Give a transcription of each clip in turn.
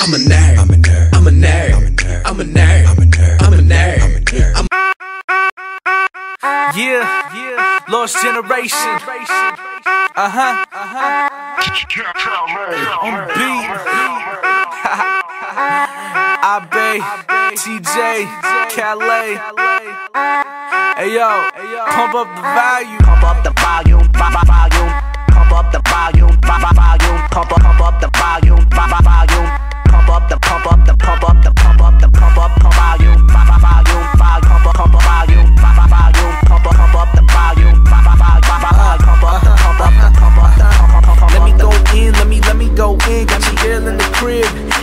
I'm a nerd. I'm a nerd. I'm a nerd. I'm a nerd. I'm a nerd. I'm a nerd. I'm a nerd. I'm a yeah. Lost generation. On beat. I B T J. Calais. Ayo. Pump up the volume. Pump up the volume. Pump up the volume. Pump up the volume.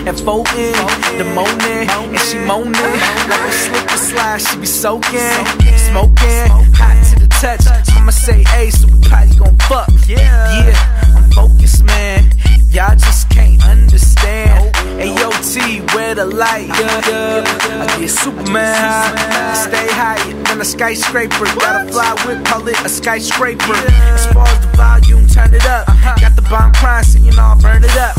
And folding, the moaning, and she moaning. Like a slip and slide, she be soaking, smoking, hot to the touch. I'ma say, hey, so we probably gon' fuck. Yeah, I'm focused, man. Y'all just can't understand. A.O.T., where the light? I get Superman high, stay higher than a skyscraper. Got a fly whip, call it a skyscraper. As far as the volume, turn it up. Got the bomb crying, singing all, burn it up.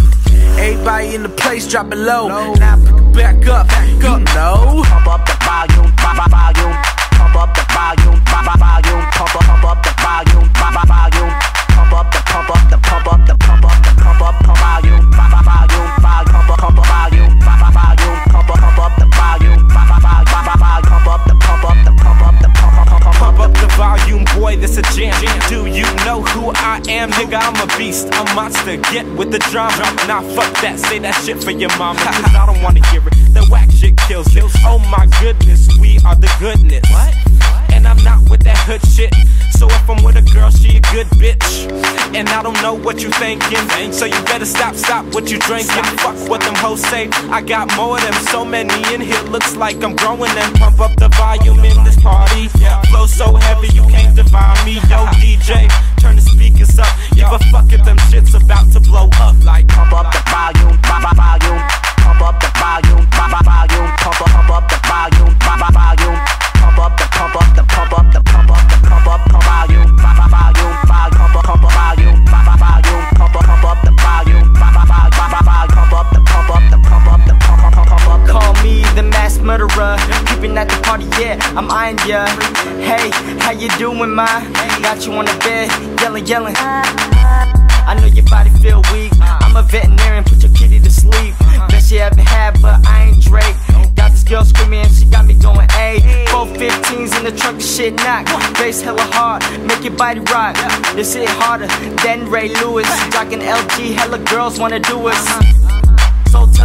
Everybody in the place dropping low. Now pick it back up, you know. Pump up the volume, volume. Pump up the volume, volume. Pump up the volume, volume. Pump up the pump up the pump up the pump up the pump up the volume, volume. Pump up volume, volume. Pump up the volume, volume. Pump up the pump up the pump up the pump up the volume, boy. This a jam. Do you know who I am, nigga? I'm a beast, a monster. Get with the drama. Nah, fuck that. Say that shit for your mama, cause I don't wanna hear it. The whack shit kills it. Oh my goodness, we are the goodness. What? And I'm not with that hood shit. So if I'm with a girl, she a good bitch. And I don't know what you thinking, so you better stop what you drinking. Fuck what them hoes say, I got more of them. So many in here, looks like I'm growing them. Pump up the volume in this party. Flow so heavy, you can't divine me. Yo, DJ, turn the speakers up. Give a fuck if them shit's about to blow up. Like pump up the volume, volume. Pump up the volume, volume. Pump up the volume, volume. Pump up the pump up the pump up the pump up the pump up the volume, volume. Pump up volume, volume. Pump up the volume, volume. Pump up the pump up the pump up the pump up pump up. Call me the mass murderer, keeping at the party, yeah, I'm eyeing ya. Hey, how you doing, ma? Got you on the bed, yelling. I know your body feel weak. I'm a veterinarian, put your kitty to sleep. Bet she haven't had, but I ain't Drake. Got this girl screaming, she got me going, ayy. 415s in the trunk, shit knock. Bass hella hard, make your body rock. This hit harder than Ray Lewis. Jockin' LG, hella girls wanna do us. So